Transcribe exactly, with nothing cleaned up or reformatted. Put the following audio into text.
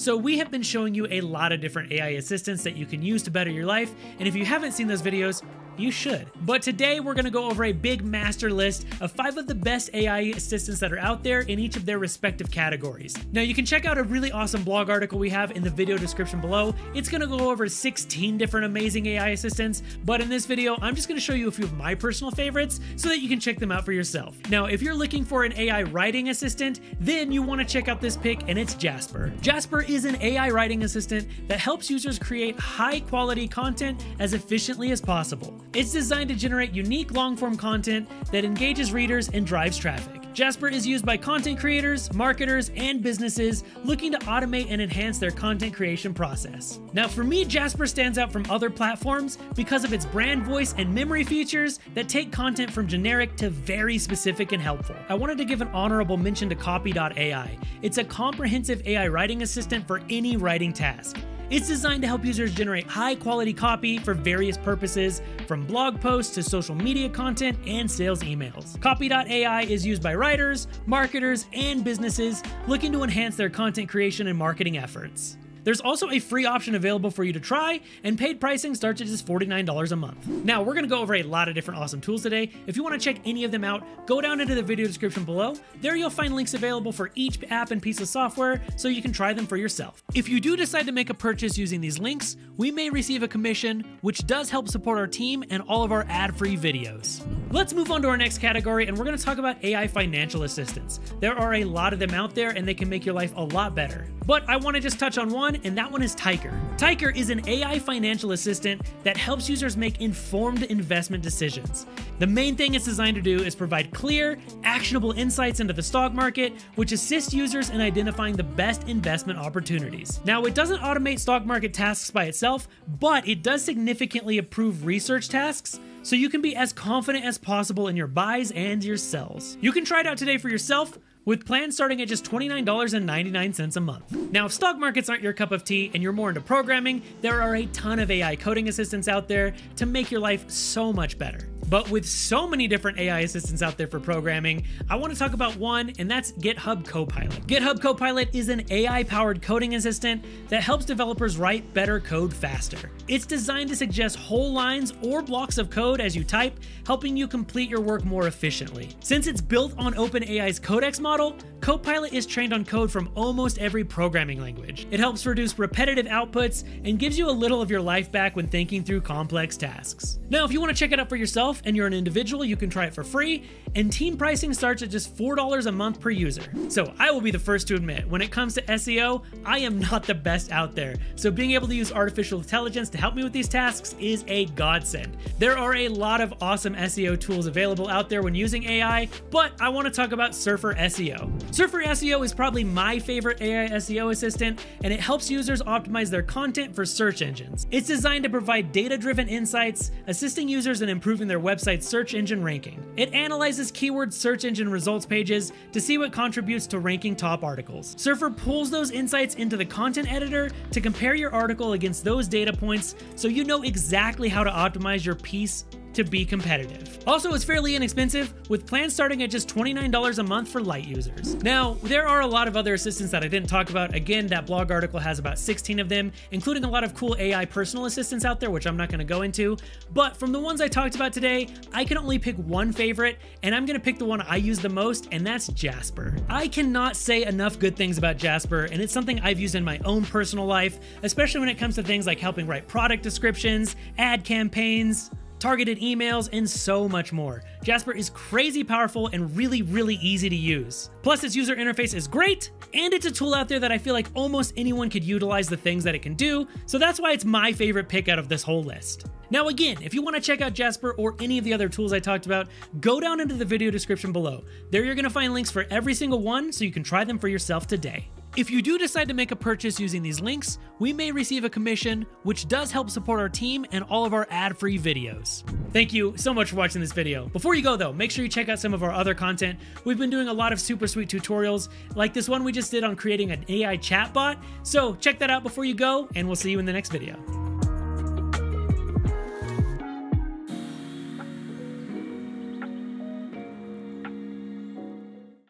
So we have been showing you a lot of different A I assistants that you can use to better your life, and if you haven't seen those videos, you should. But today we're gonna go over a big master list of five of the best A I assistants that are out there in each of their respective categories. Now you can check out a really awesome blog article we have in the video description below. It's gonna go over sixteen different amazing A I assistants, but in this video, I'm just gonna show you a few of my personal favorites so that you can check them out for yourself. Now, if you're looking for an A I writing assistant, then you wanna check out this pick, and it's Jasper. Jasper is an A I writing assistant that helps users create high quality content as efficiently as possible. It's designed to generate unique long-form content that engages readers and drives traffic. Jasper is used by content creators, marketers, and businesses looking to automate and enhance their content creation process. Now, for me, Jasper stands out from other platforms because of its brand voice and memory features that take content from generic to very specific and helpful. I wanted to give an honorable mention to Copy dot A I. It's a comprehensive A I writing assistant for any writing task. It's designed to help users generate high-quality copy for various purposes, from blog posts to social media content and sales emails. Copy dot A I is used by writers, marketers, and businesses looking to enhance their content creation and marketing efforts. There's also a free option available for you to try, and paid pricing starts at just forty-nine dollars a month. Now, we're gonna go over a lot of different awesome tools today. If you wanna check any of them out, go down into the video description below. There you'll find links available for each app and piece of software so you can try them for yourself. If you do decide to make a purchase using these links, we may receive a commission, which does help support our team and all of our ad-free videos. Let's move on to our next category, and we're gonna talk about A I financial assistants. There are a lot of them out there, and they can make your life a lot better. But I wanna just touch on one, and that one is Tykr. Tykr is an A I financial assistant that helps users make informed investment decisions. The main thing it's designed to do is provide clear, actionable insights into the stock market, which assists users in identifying the best investment opportunities. Now, it doesn't automate stock market tasks by itself, but it does significantly improve research tasks, so you can be as confident as possible in your buys and your sells. You can try it out today for yourself, with plans starting at just twenty-nine ninety-nine a month. Now, if stock markets aren't your cup of tea and you're more into programming, there are a ton of A I coding assistants out there to make your life so much better. But with so many different A I assistants out there for programming, I want to talk about one, and that's GitHub Copilot. GitHub Copilot is an A I-powered coding assistant that helps developers write better code faster. It's designed to suggest whole lines or blocks of code as you type, helping you complete your work more efficiently. Since it's built on OpenAI's Codex model, Copilot is trained on code from almost every programming language. It helps reduce repetitive outputs and gives you a little of your life back when thinking through complex tasks. Now, if you want to check it out for yourself, and you're an individual, you can try it for free, and team pricing starts at just four dollars a month per user. So I will be the first to admit, when it comes to S E O, I am not the best out there. So being able to use artificial intelligence to help me with these tasks is a godsend. There are a lot of awesome S E O tools available out there when using A I, but I want to talk about Surfer S E O. Surfer S E O is probably my favorite A I S E O assistant, and it helps users optimize their content for search engines. It's designed to provide data-driven insights, assisting users in improving their website website search engine ranking. It analyzes keyword search engine results pages to see what contributes to ranking top articles. Surfer pulls those insights into the content editor to compare your article against those data points so you know exactly how to optimize your piece to be competitive. Also, it's fairly inexpensive, with plans starting at just twenty-nine dollars a month for light users. Now, there are a lot of other assistants that I didn't talk about. Again, that blog article has about sixteen of them, including a lot of cool A I personal assistants out there, which I'm not gonna go into. But from the ones I talked about today, I can only pick one favorite, and I'm gonna pick the one I use the most, and that's Jasper. I cannot say enough good things about Jasper, and it's something I've used in my own personal life, especially when it comes to things like helping write product descriptions, ad campaigns, targeted emails, and so much more. Jasper is crazy powerful and really, really easy to use. Plus, its user interface is great, and it's a tool out there that I feel like almost anyone could utilize the things that it can do, so that's why it's my favorite pick out of this whole list. Now again, if you want to check out Jasper or any of the other tools I talked about, go down into the video description below. There you're going to find links for every single one so you can try them for yourself today. If you do decide to make a purchase using these links, we may receive a commission, which does help support our team and all of our ad-free videos. Thank you so much for watching this video. Before you go though, make sure you check out some of our other content. We've been doing a lot of super sweet tutorials, like this one we just did on creating an A I chatbot. So check that out before you go, and we'll see you in the next video.